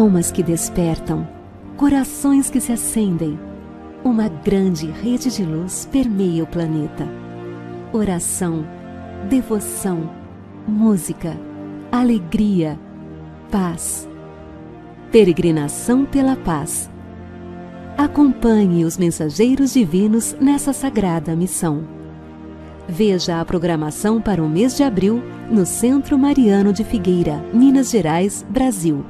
almas que despertam, corações que se acendem. Uma grande rede de luz permeia o planeta. Oração, devoção, música, alegria, paz. Peregrinação pela paz. Acompanhe os mensageiros divinos nessa sagrada missão. Veja a programação para o mês de abril no Centro Mariano de Figueira, Minas Gerais, Brasil.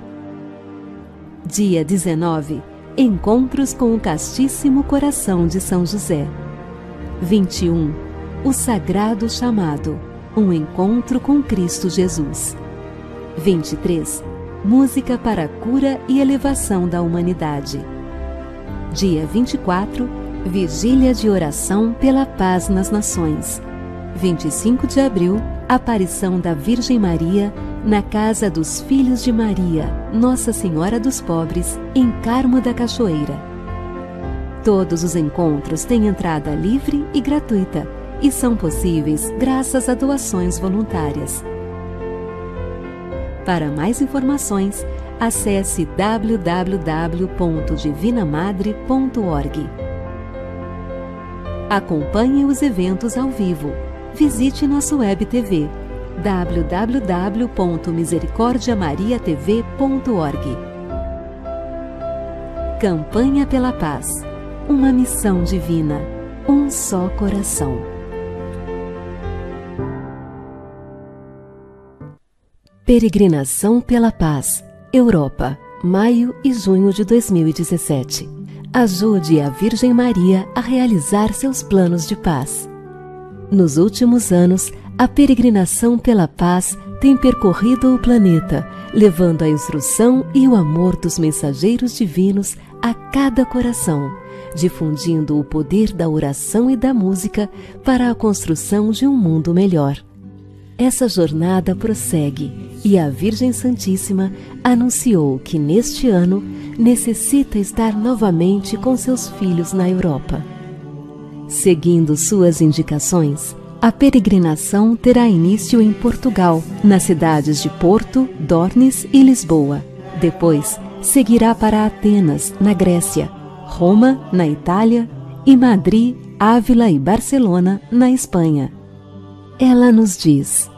Dia 19, Encontros com o Castíssimo Coração de São José. 21, O Sagrado Chamado, um encontro com Cristo Jesus. 23, Música para a cura e elevação da humanidade. Dia 24, Vigília de oração pela paz nas nações. 25 de abril, Aparição da Virgem Maria na Casa dos Filhos de Maria, Nossa Senhora dos Pobres, em Carmo da Cachoeira. Todos os encontros têm entrada livre e gratuita e são possíveis graças a doações voluntárias. Para mais informações, acesse www.divinamadre.org. Acompanhe os eventos ao vivo. Visite nosso web TV, www.misericordiamariatv.org. Campanha pela Paz. Uma missão divina. Um só coração. Peregrinação pela Paz, Europa, maio e junho de 2017. Ajude a Virgem Maria a realizar seus planos de paz. Nos últimos anos, a peregrinação pela paz tem percorrido o planeta, levando a instrução e o amor dos mensageiros divinos a cada coração, difundindo o poder da oração e da música para a construção de um mundo melhor. Essa jornada prossegue e a Virgem Santíssima anunciou que neste ano necessita estar novamente com seus filhos na Europa. Seguindo suas indicações, a peregrinação terá início em Portugal, nas cidades de Porto, Dornes e Lisboa. Depois, seguirá para Atenas, na Grécia, Roma, na Itália, e Madrid, Ávila e Barcelona, na Espanha. Ela nos diz: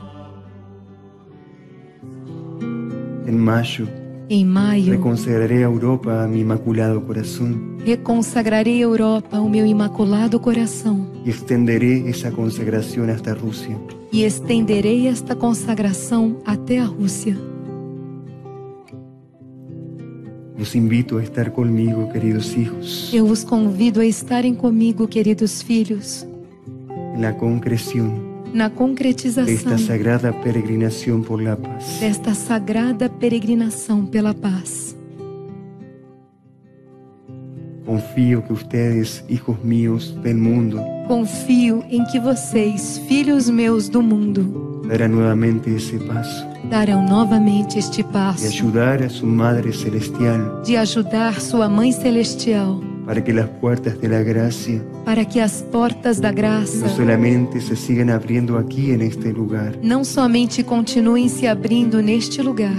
Em maio, reconsagrarei a Europa ao meu imaculado coração. Reconsagrarei a Europa ao meu imaculado coração. E estenderei essa consagração até a Rússia. E estenderei esta consagração até a Rússia. Os invito a estar comigo, queridos filhos. Eu os convido a estarem comigo, queridos filhos. Na concreção. Na concretização desta sagrada peregrinação pela paz. Desta sagrada peregrinação pela paz. Confio que vocês, filhos meus do mundo. Confio em que vocês, filhos meus do mundo, darão novamente esse passo. Darão novamente este passo. De ajudar a sua Madre Celestial. De ajudar sua Mãe Celestial. Para que as portas da graça não somente continuem se abrindo neste lugar,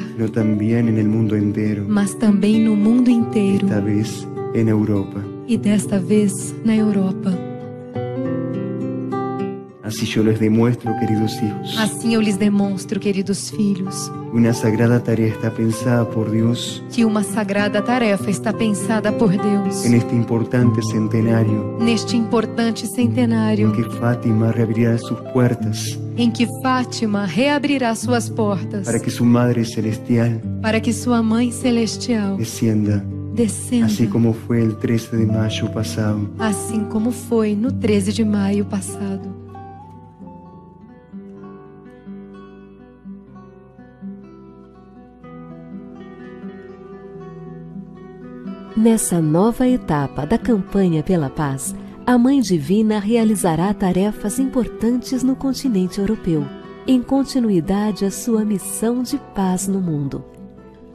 mas também no mundo inteiro, esta vez na Europa, e desta vez na Europa. Assim eu lhes demonstro, queridos filhos, que uma sagrada tarefa está pensada por Deus neste importante centenário em que Fátima reabrirá suas portas para que sua Mãe Celestial descenda, assim como foi no 13 de maio passado. Nessa nova etapa da campanha pela paz, a Mãe Divina realizará tarefas importantes no continente europeu, em continuidade à sua missão de paz no mundo.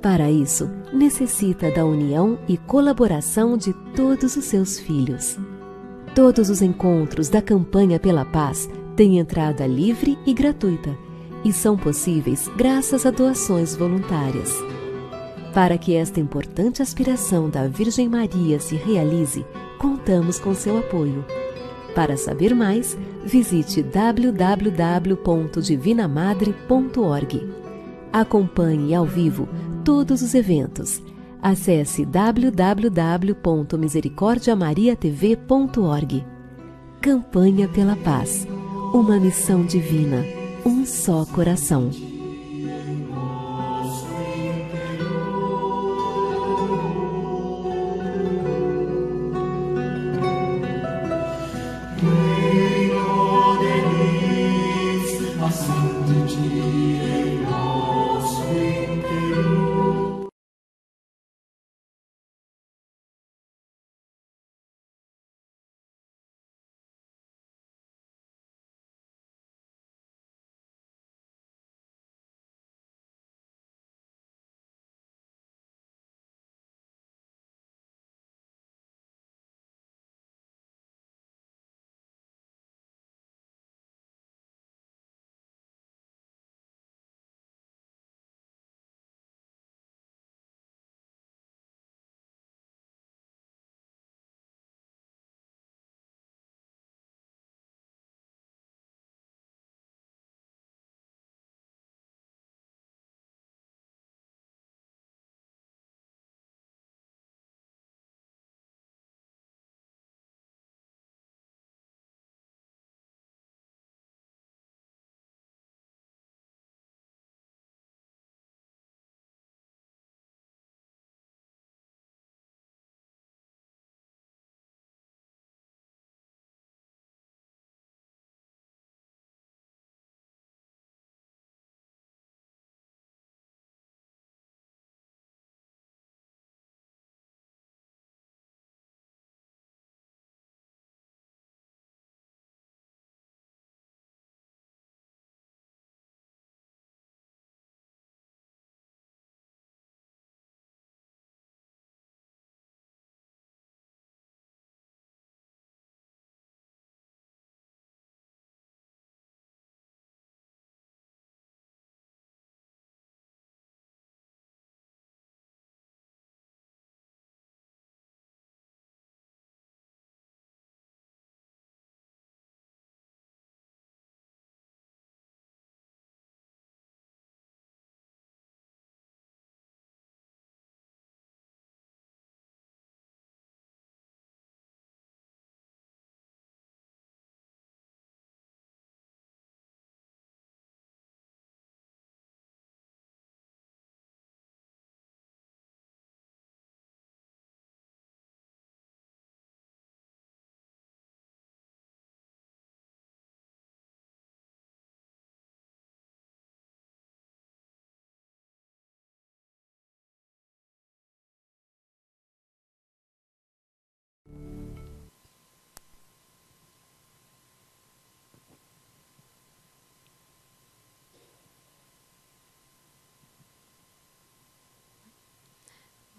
Para isso, necessita da união e colaboração de todos os seus filhos. Todos os encontros da campanha pela paz têm entrada livre e gratuita e são possíveis graças a doações voluntárias. Para que esta importante aspiração da Virgem Maria se realize, contamos com seu apoio. Para saber mais, visite www.divinamadre.org. Acompanhe ao vivo todos os eventos. Acesse www.misericordiamariatv.org. Campanha pela Paz. Uma missão divina. Um só coração.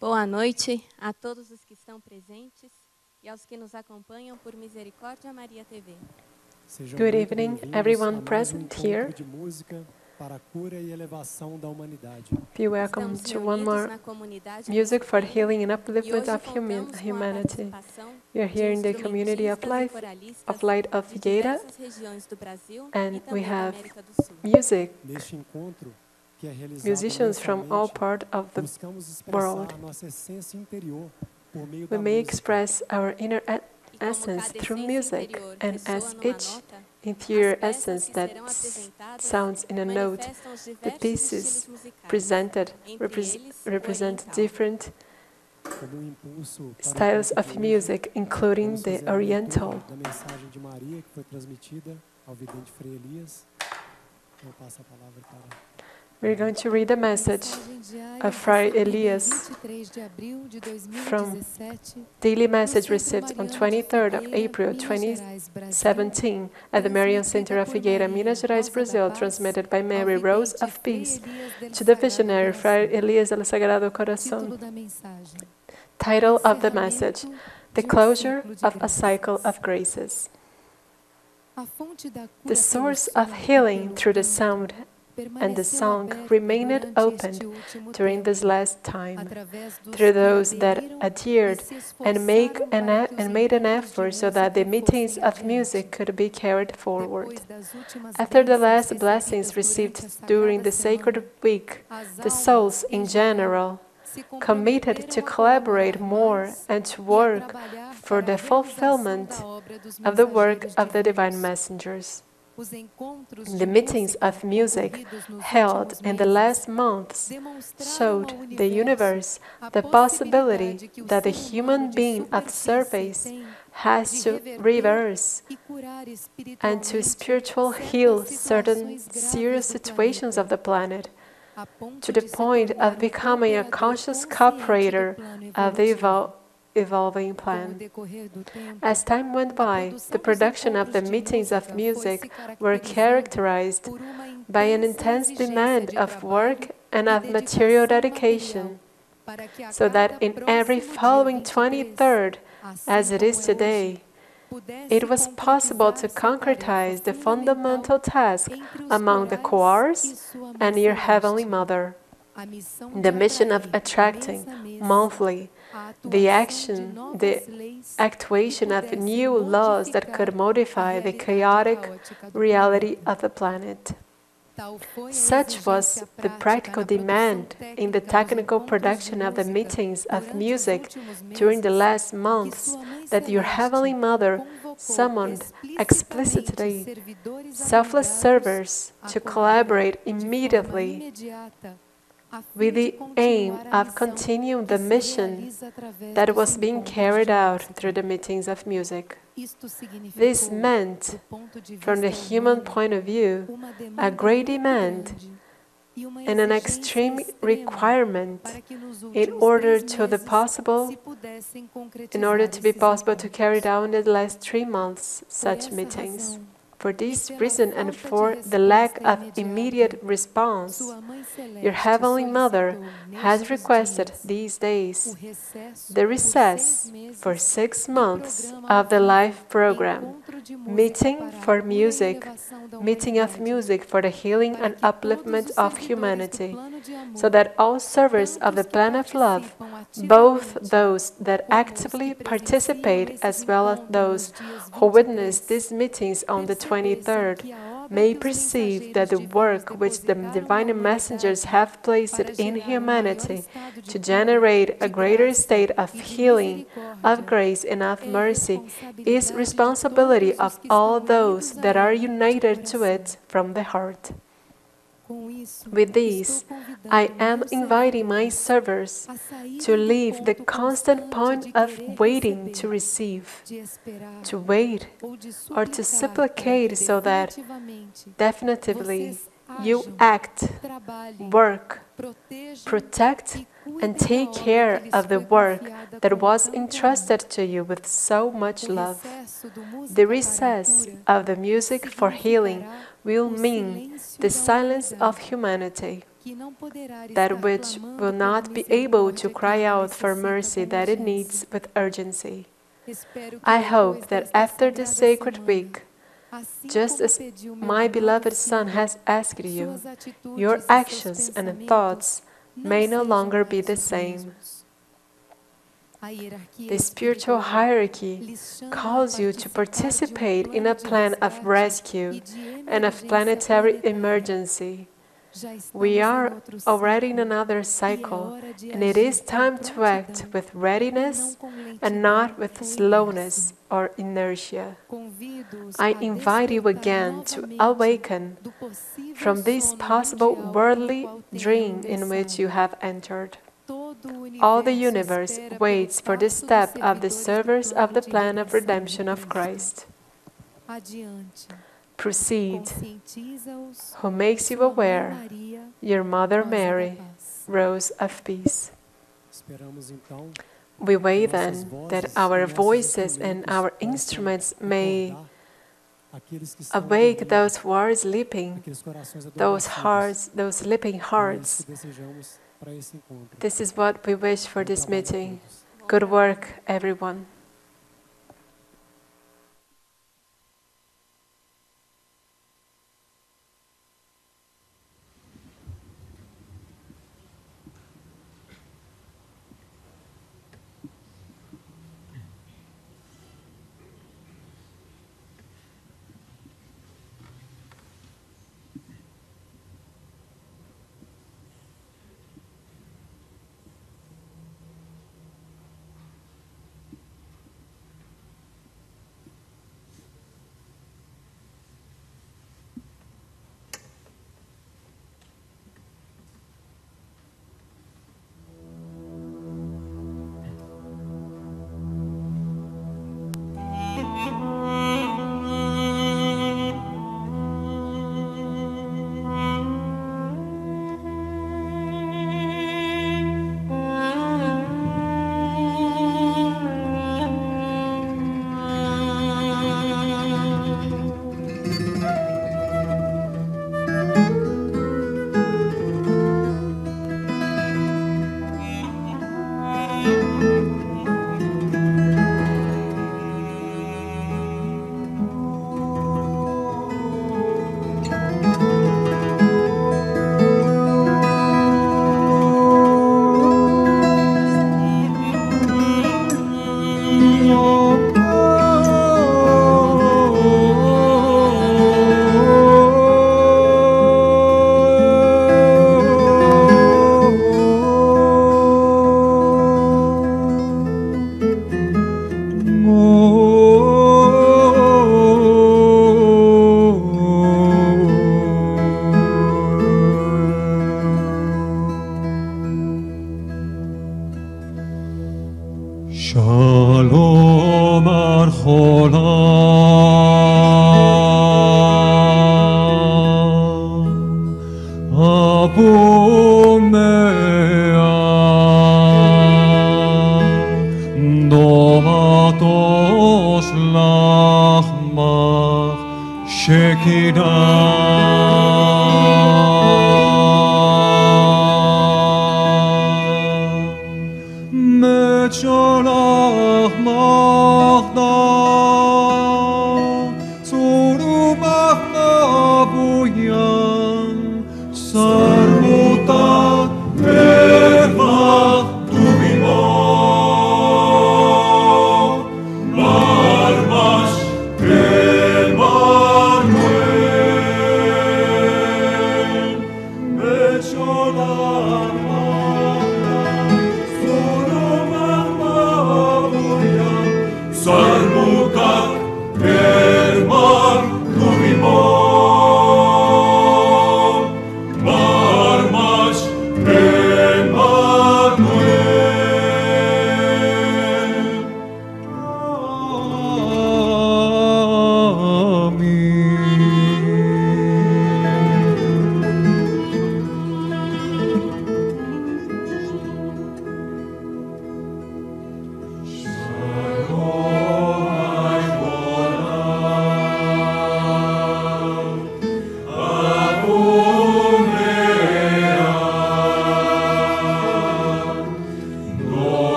Boa noite a todos os que estão presentes e aos que nos acompanham por Misericórdia Maria TV. Good evening, everyone present here. Be welcome to one more music for healing and upliftment of humanity. We are here in the community of life, of light of Figueira, and we have music. Musicians from all parts of the world. We may express our inner essence through music, and as each interior essence that sounds in a note, the pieces presented represent different styles of music, including the Oriental. We're going to read a message of Friar Elias from daily message received on 23rd of April 2017 at the Marian Center of Figueira, Minas Gerais, Brazil, transmitted by Mary Rose of Peace to the visionary Friar Elias del Sagrado Corazón. Title of the message: The Closure of a Cycle of Graces. The source of healing through the sound and the song remained open during this last time, through those that adhered and made an effort so that the meetings of music could be carried forward. After the last blessings received during the sacred week, the souls in general committed to collaborate more and to work for the fulfillment of the work of the divine messengers. The meetings of music held in the last months showed the universe the possibility that the human being of service has to reverse and to spiritually heal certain serious situations of the planet, to the point of becoming a conscious cooperator of the evolving plan. As time went by, the production of the meetings of music were characterized by an intense demand of work and of material dedication, so that in every following 23rd, as it is today, it was possible to concretize the fundamental task among the choirs and your Heavenly Mother, the mission of attracting monthly the actuation of new laws that could modify the chaotic reality of the planet. Such was the practical demand in the technical production of the meetings of music during the last months that your Heavenly Mother summoned explicitly selfless servers to collaborate immediately with the aim of continuing the mission that was being carried out through the meetings of music. This meant, from the human point of view, a great demand and an extreme requirement in order to be possible to carry down in the last 3 months such meetings. For this reason and for the lack of immediate response, your Heavenly Mother has requested these days the recess for 6 months of the life program, meeting for music, meeting of music for the healing and upliftment of humanity, so that all servers of the plan of love, both those that actively participate as well as those who witness these meetings on the 23rd, may perceive that the work which the divine messengers have placed in humanity to generate a greater state of healing, of grace and of mercy is responsibility of all those that are united to it from the heart. With this, I am inviting my servers to leave the constant point of waiting to receive, to wait or to supplicate, so that definitively you act, work, protect, and take care of the work that was entrusted to you with so much love. The recess of the music for healing will mean the silence of humanity, that which will not be able to cry out for mercy that it needs with urgency. I hope that after this sacred week, just as my beloved Son has asked you, your actions and thoughts may no longer be the same. The spiritual hierarchy calls you to participate in a plan of rescue and of planetary emergency. We are already in another cycle, and it is time to act with readiness and not with slowness or inertia. I invite you again to awaken from this possible worldly dream in which you have entered. All the universe waits for the step of the servers of the plan of redemption of Christ. Proceed, who makes you aware, your Mother Mary, Rose of Peace. We wait then that our voices and our instruments may awake those who are sleeping, those sleeping hearts. This is what we wish for this meeting. Good work, everyone.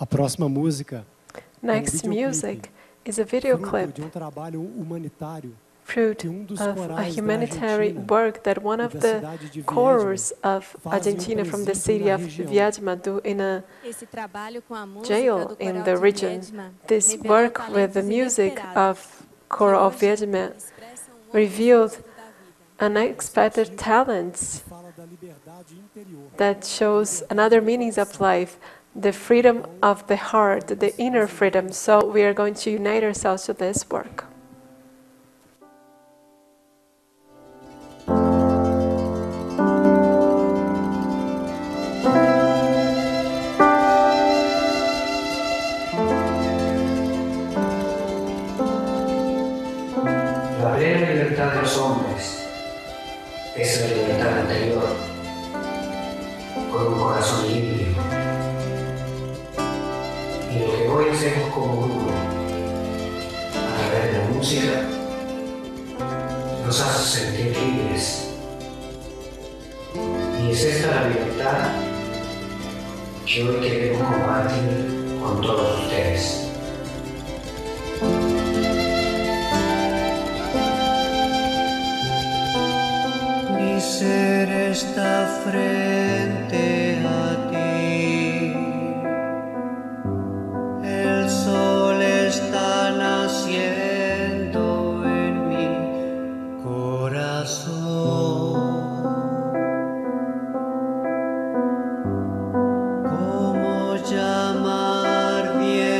A próxima música. Next music is a video clip fruit of a humanitarian work that one of the chorus of Argentina from the city of Viedma do in a jail in the region. This work with the music of Coro of Viedma revealed unexpected talents that shows another meanings of life, the freedom of the heart, the inner freedom. So we are going to unite ourselves to this work. La plena libertad de los hombres es la libertad anterior, con un corazón limpio. Y lo que hoy hacemos como grupo, a través de la música, nos hace sentir libres. Y es esta la libertad que hoy queremos compartir con todos ustedes. Mi ser está frente a ti, el sol está naciendo en mi corazón. ¿Cómo llamar bien?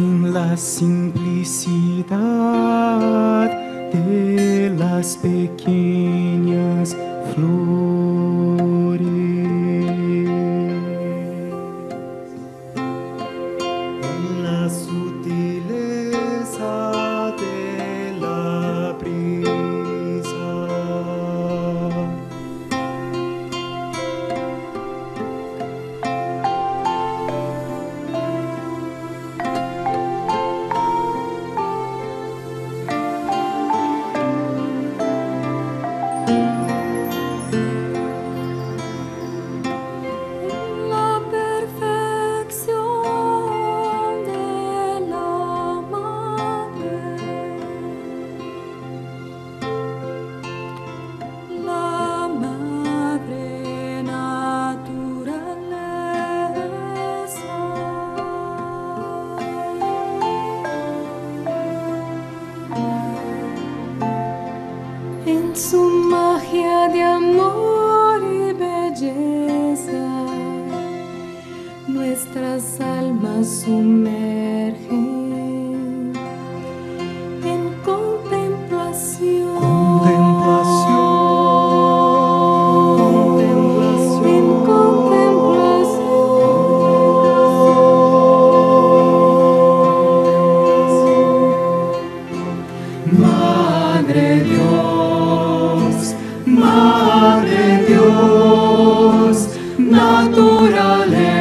en la simplicidad de las pequeñas flores, en la sutileza de la naturaleza.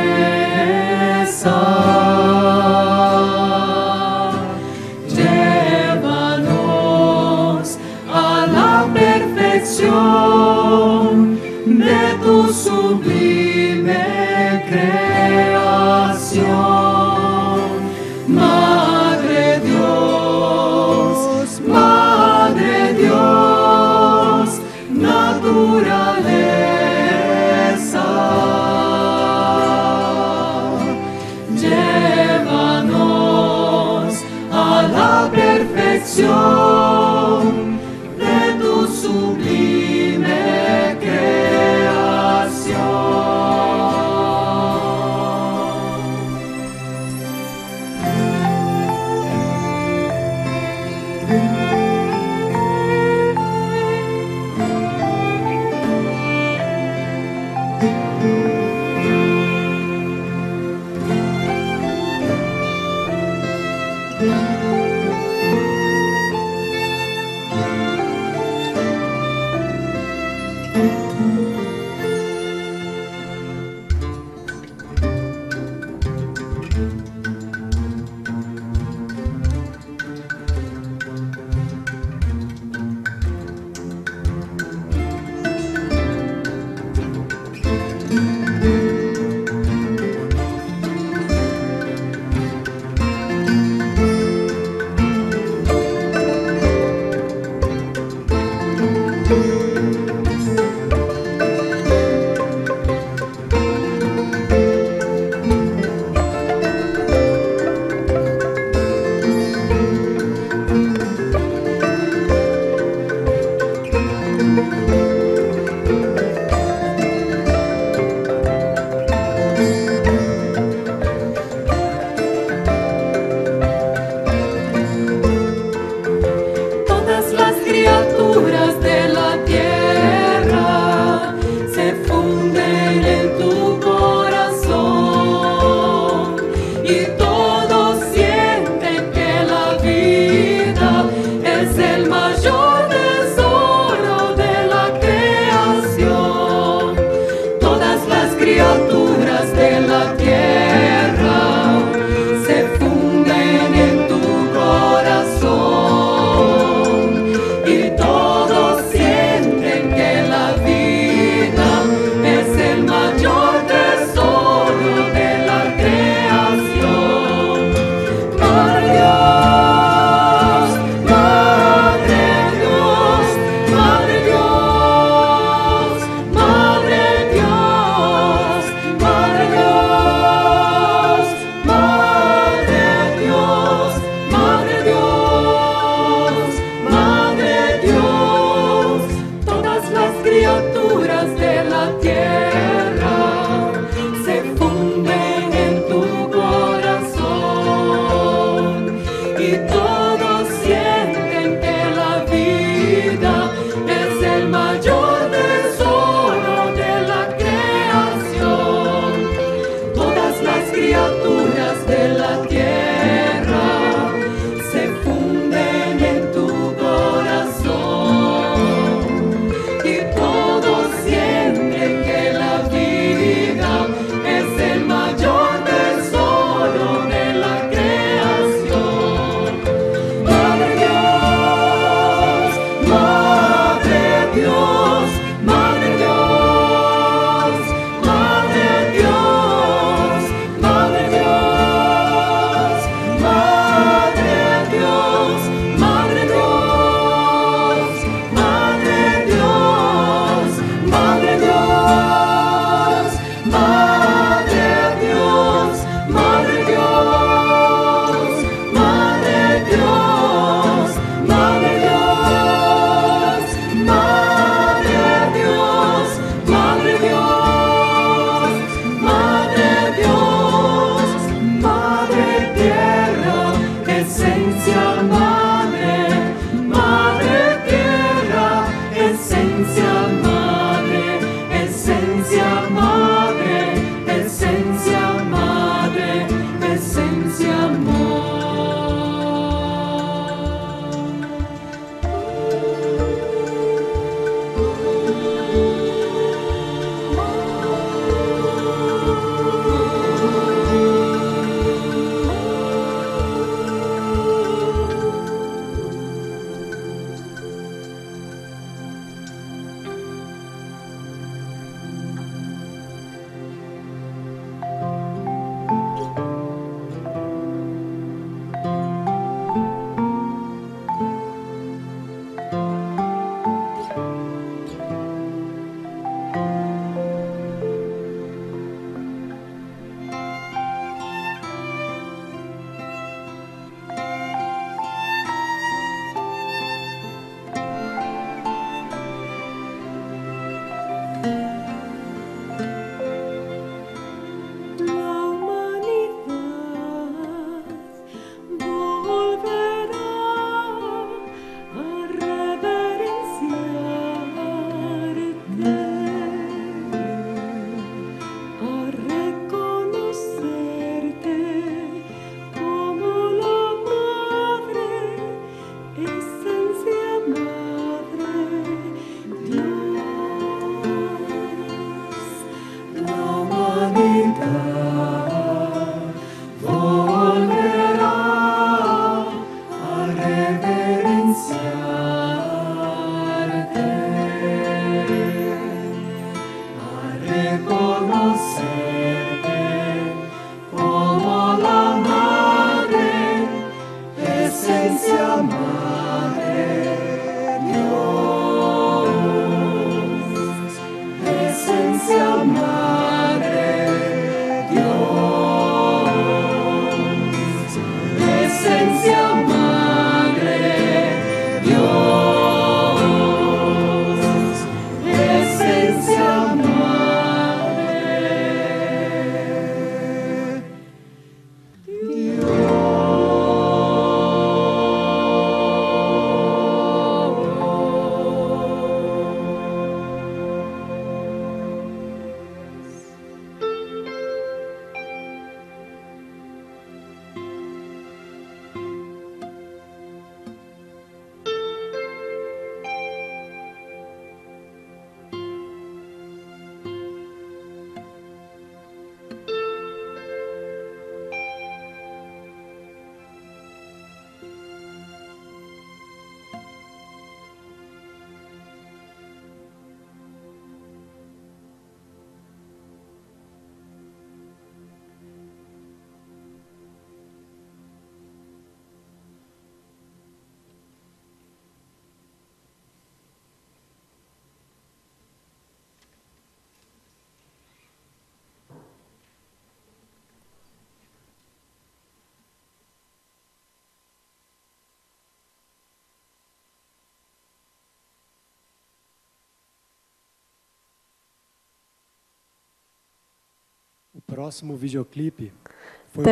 The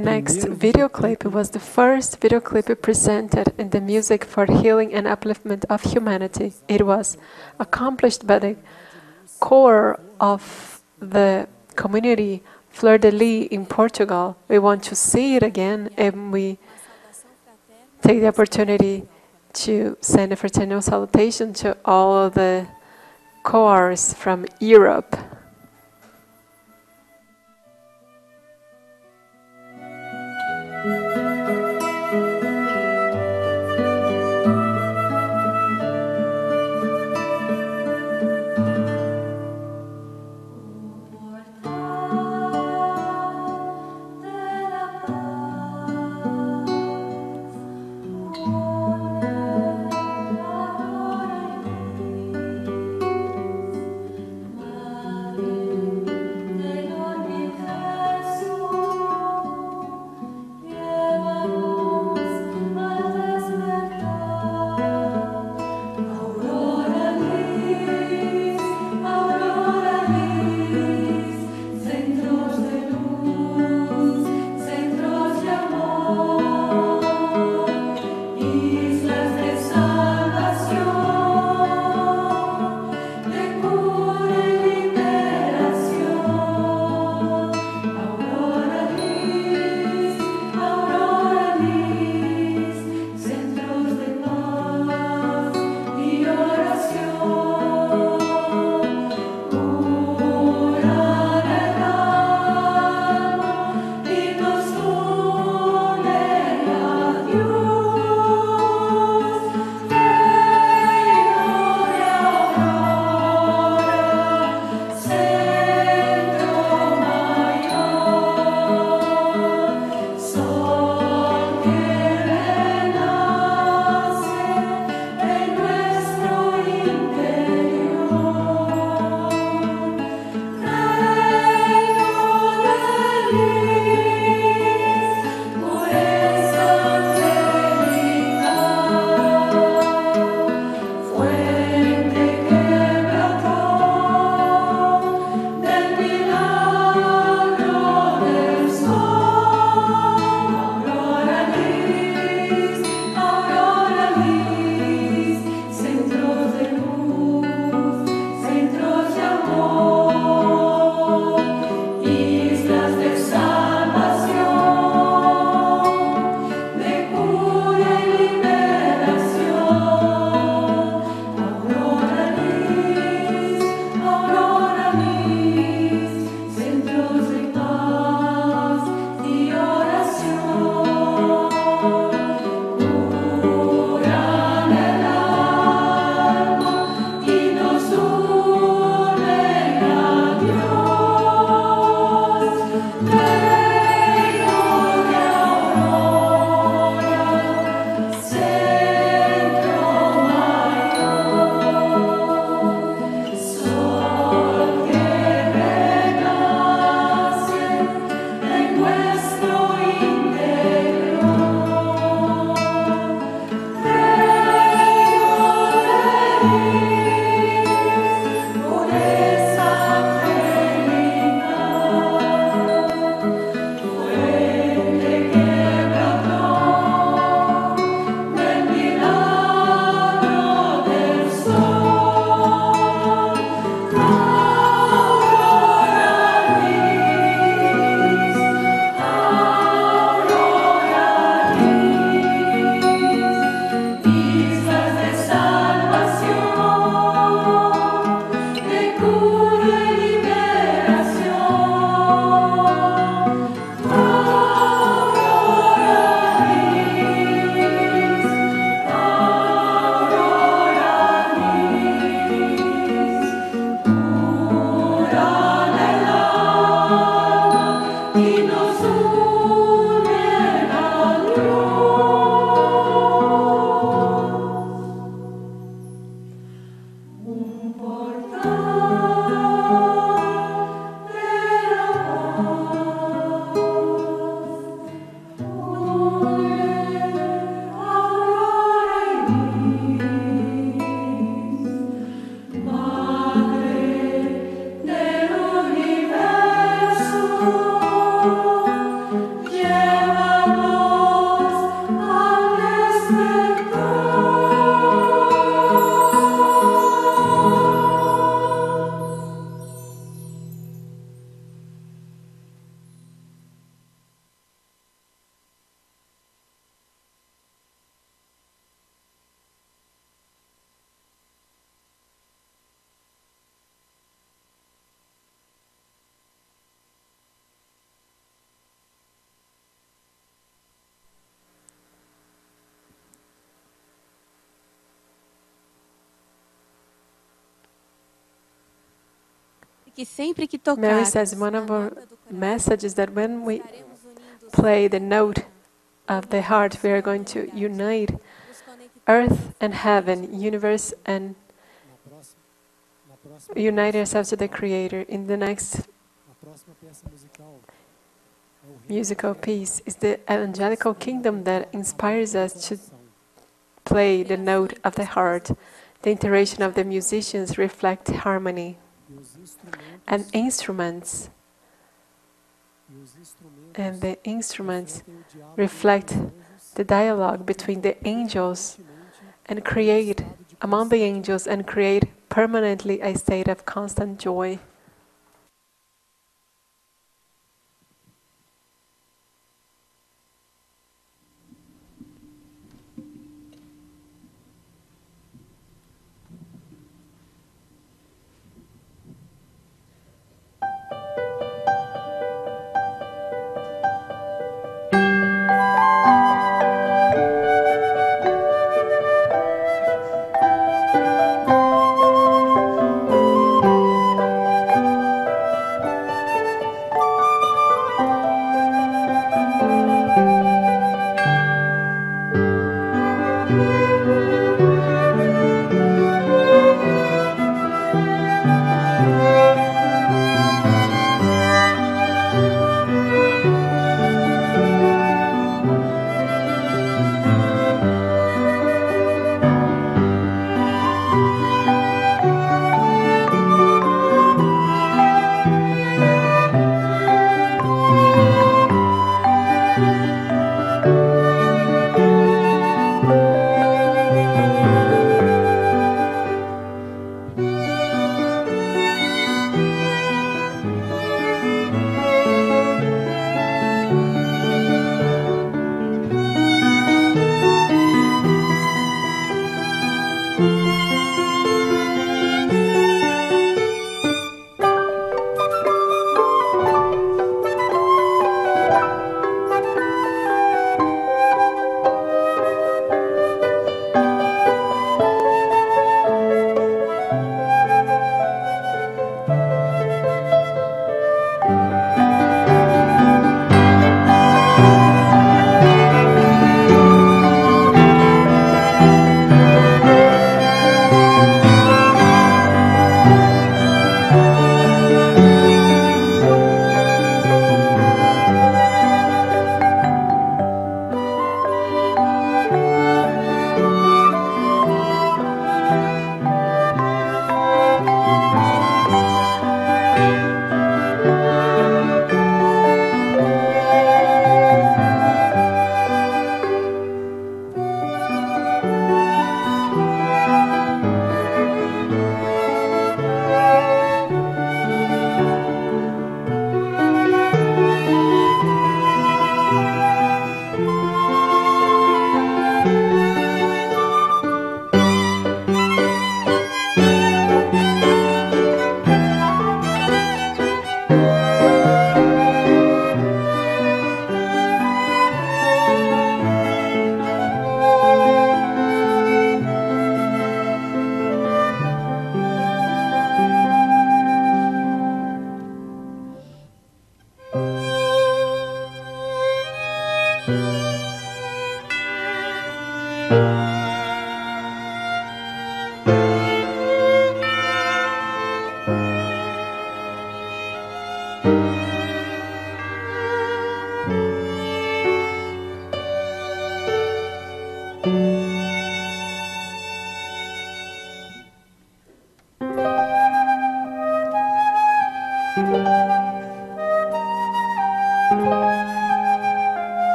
next video clip was the first video clip presented in the Music for Healing and Upliftment of Humanity. It was accomplished by the core of the community, Fleur de Lis in Portugal. We want to see it again, and we take the opportunity to send a fraternal salutation to all of the cores from Europe. Mary says one of our messages that when we play the note of the heart, we are going to unite earth and heaven, universe, and unite ourselves to the Creator. In the next musical piece is the evangelical kingdom that inspires us to play the note of the heart. The iteration of the musicians reflect harmony, and the instruments reflect the dialogue between the angels and create among the angels and create permanently a state of constant joy.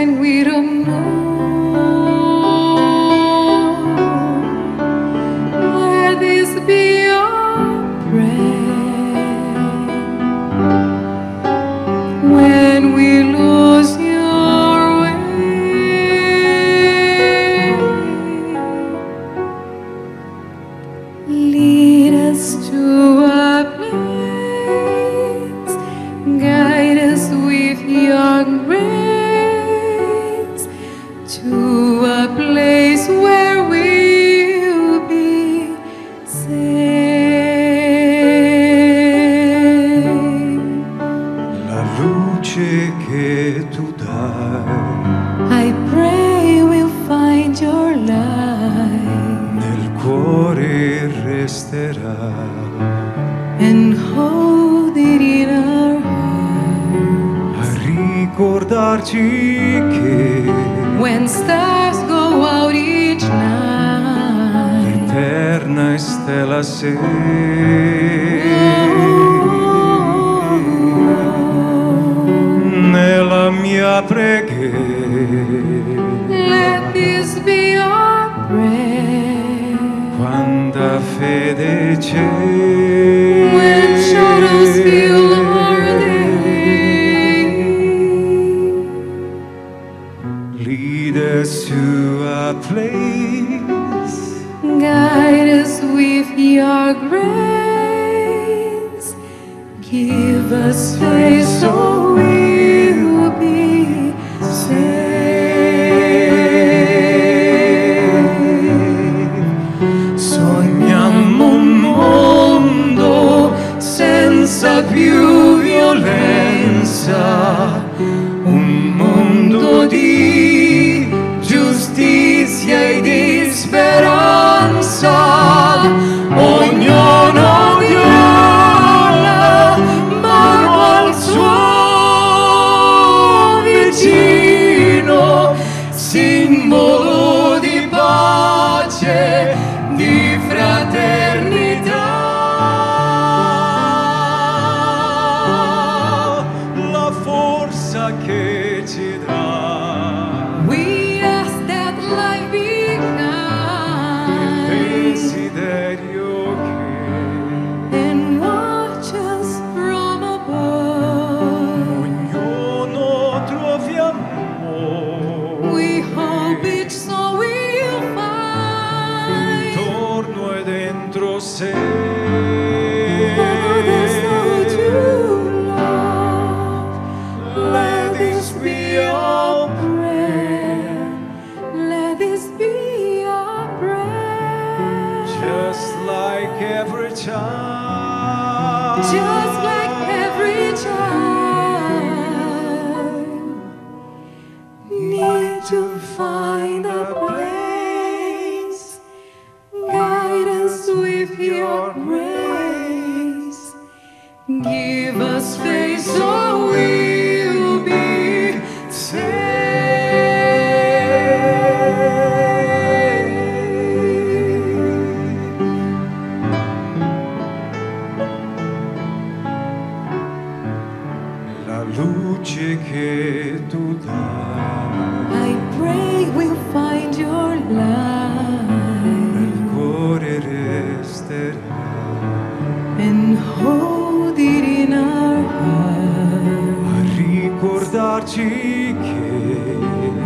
sign we don't know. Let this be our prayer when we lose your way. Lead us to a place, guide us with your grace, to a place where we'll be safe. La luce che tu dai, I pray we'll find your light. Nel cuore resterà, and hold it in our hearts. A ricordarci che when stars go out each night, eterna stella sei. Nella mia preghiera, let this be our prayer. Quanta fede c'è, when shadows fill our day. Lead us to a place, guide us with your grace, give us faith so we will be safe. Sogniamo un mondo senza più violenza, un mondo di giustizia e di speranza, ognuno viola, mano al suo vicino, simbolo di pace, di fraternità, la forza che ci dà. And watch us from above. Ognuno trovi amore. We hope each soul will find. Intorno e dentro sé. Oh, there's no true love. Let this be our prayer. Let this be our prayer. Just like every child, just like every child, need to find a place, guide us with your grace, give us faith so we'll be safe. I pray we'll find your light, and hold it in our hearts.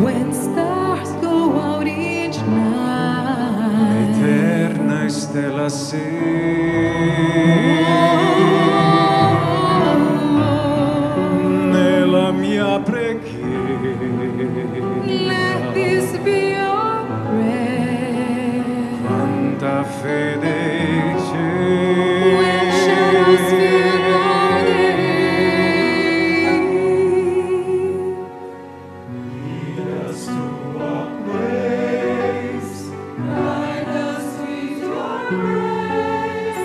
When stars go out each night, eterna stella sei. Let this be your prayer. Quanta fede c'è, when shadows fill our day. Lead us to a place, guide us with your grace.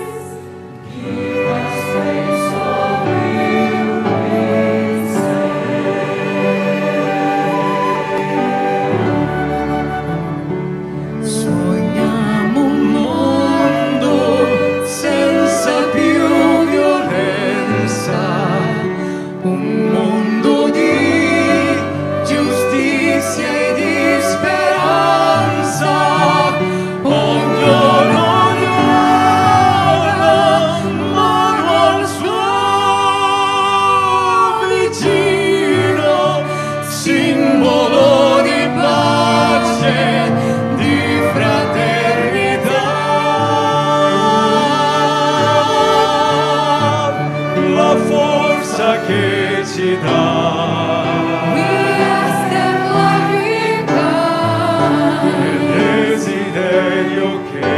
a força que te dá. We ask that loving God, el desiderio que,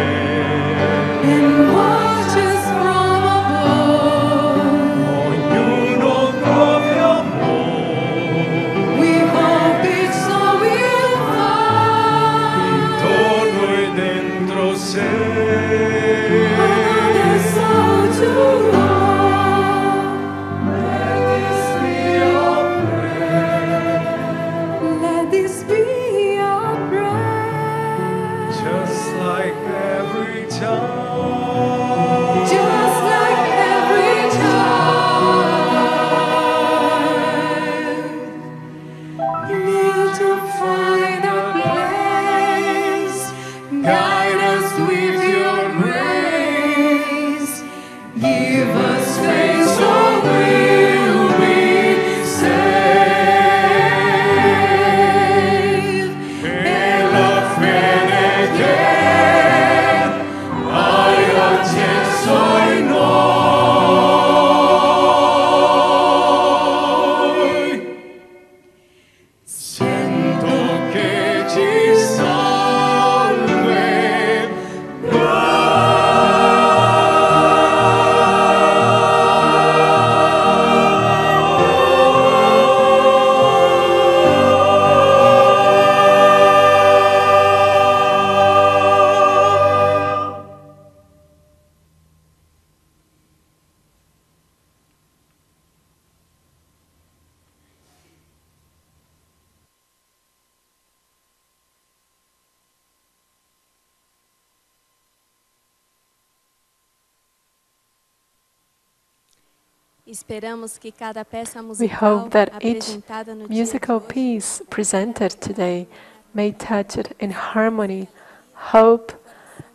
and watch us from above, ognuno trovi amor. We hope it so we'll find, intorno e dentro sé, mother, so to love. We hope that each musical piece presented today may touch it in harmony, hope,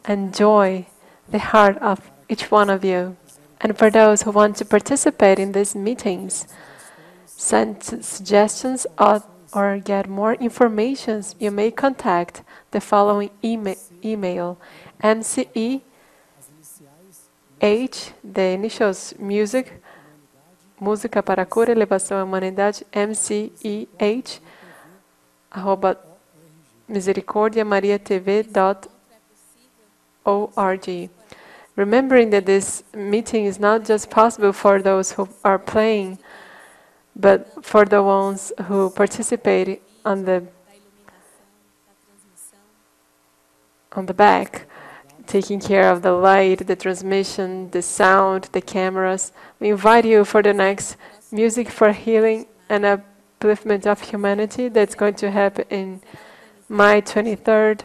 and joy, the heart of each one of you. And for those who want to participate in these meetings, send suggestions or get more information, you may contact the following email, MCEH, the initials music, Música para a Cura, Elevação à Humanidade, mceh@misericordiamariatv.org. Remembering that this meeting is not just possible for those who are playing, but for the ones who participate on the back, taking care of the light, the transmission, the sound, the cameras. We invite you for the next Music for Healing and Upliftment of Humanity that's going to happen in May 23rd.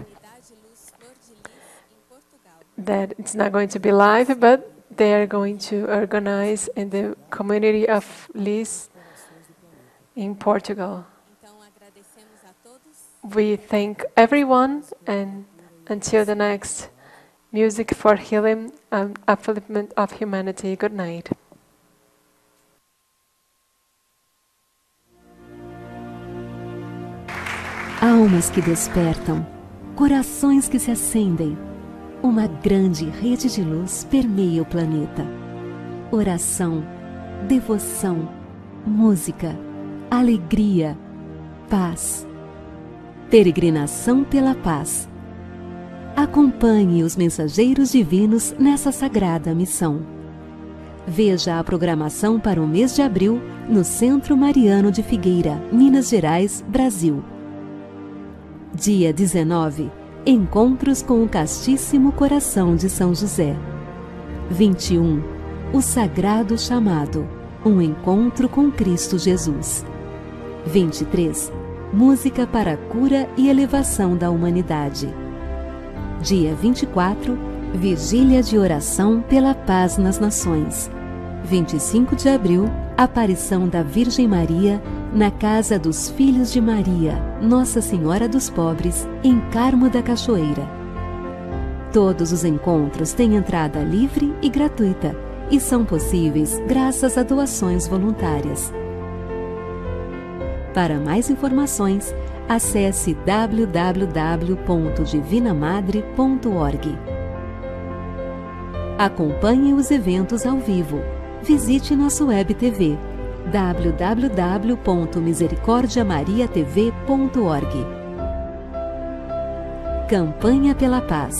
That it's not going to be live, but they are going to organize in the community of Lis in Portugal. We thank everyone, and until the next Music for Healing and Upliftment of Humanity. Good night. Almas que despertam, corações que se acendem. Uma grande rede de luz permeia o planeta. Oração, devoção, música, alegria, paz. Peregrinação pela paz. Acompanhe os mensageiros divinos nessa sagrada missão. Veja a programação para o mês de abril no Centro Mariano de Figueira, Minas Gerais, Brasil. Dia 19, Encontros com o Castíssimo Coração de São José. 21, O Sagrado Chamado, um encontro com Cristo Jesus. 23, Música para a Cura e Elevação da Humanidade. Dia 24, Vigília de Oração pela Paz nas Nações. 25 de abril, Aparição da Virgem Maria na Casa dos Filhos de Maria, Nossa Senhora dos Pobres, em Carmo da Cachoeira. Todos os encontros têm entrada livre e gratuita e são possíveis graças a doações voluntárias. Para mais informações, acesse www.divinamadre.org. Acompanhe os eventos ao vivo. visite nosso web TV www.misericordiamariatv.org. Campanha pela Paz.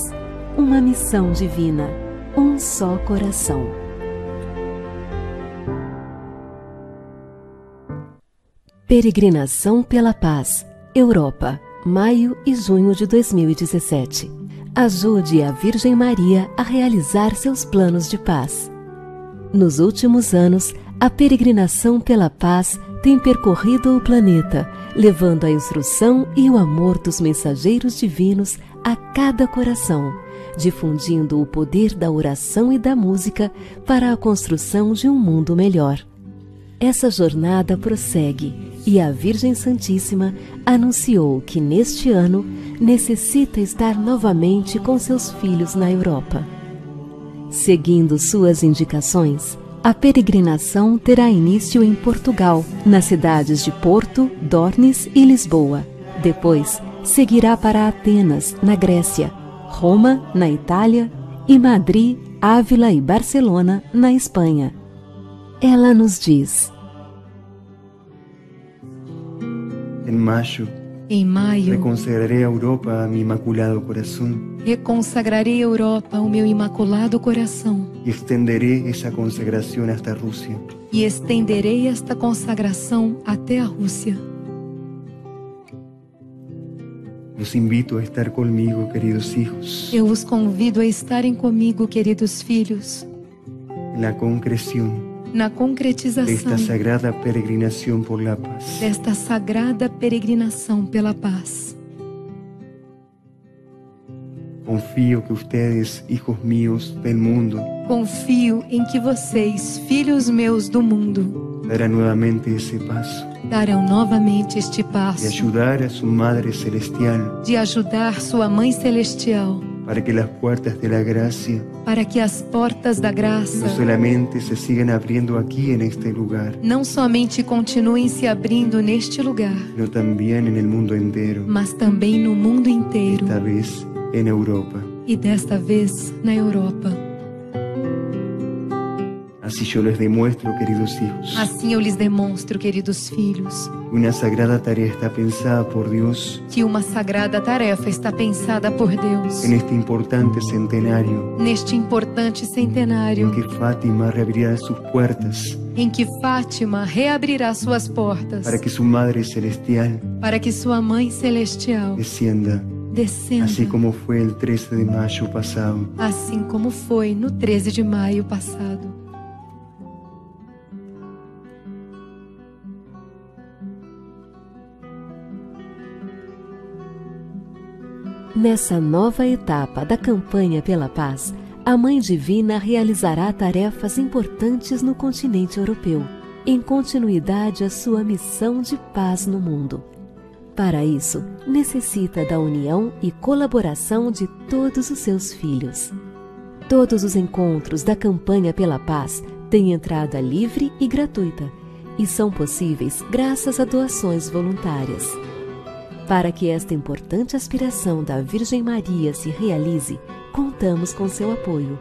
Uma missão divina. Um só coração. Peregrinação pela Paz, Europa, maio e junho de 2017. Ajude a Virgem Maria a realizar seus planos de paz. Nos últimos anos, a peregrinação pela paz tem percorrido o planeta, levando a instrução e o amor dos mensageiros divinos a cada coração, difundindo o poder da oração e da música para a construção de um mundo melhor. Essa jornada prossegue e a Virgem Santíssima anunciou que neste ano necessita estar novamente com seus filhos na Europa. Seguindo suas indicações, a peregrinação terá início em Portugal, nas cidades de Porto, Dornes e Lisboa. Depois, seguirá para Atenas, na Grécia, Roma, na Itália, e Madrid, Ávila e Barcelona, na Espanha. Ela nos diz: Em maio, reconsagrarei a Europa a meu imaculado coração. Reconsagrarei a Europa ao meu imaculado coração. E estenderei esta consagração até a Rússia. Os invito a estar comigo, queridos filhos. Eu os convido a estarem comigo, queridos filhos. Na concretização desta sagrada peregrinação pela paz. Confio que vocês, filhos meus do mundo, darão novamente este passo de ajudar sua Mãe Celestial, para que as portas da graça não somente continuem se abrindo neste lugar, mas também no mundo inteiro. E desta vez na Europa. Assim eu lhes demonstro, queridos filhos, que uma sagrada tarefa está pensada por Deus neste importante centenário em que Fátima reabrirá suas portas para que sua Mãe Celestial descenda, assim como foi no 13 de maio passado. Nessa nova etapa da campanha pela paz, a Mãe Divina realizará tarefas importantes no continente europeu, em continuidade à sua missão de paz no mundo. Para isso, necessita da união e colaboração de todos os seus filhos. Todos os encontros da Campanha pela Paz têm entrada livre e gratuita e são possíveis graças a doações voluntárias. Para que esta importante aspiração da Virgem Maria se realize, contamos com seu apoio.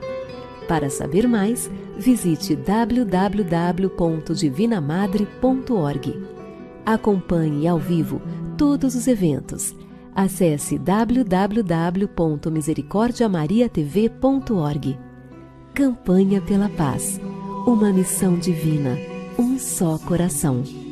Para saber mais, visite www.divinamadre.org. Acompanhe ao vivo todos os eventos. Acesse www.misericordiamariatv.org. Campanha pela Paz. Uma missão divina. Um só coração.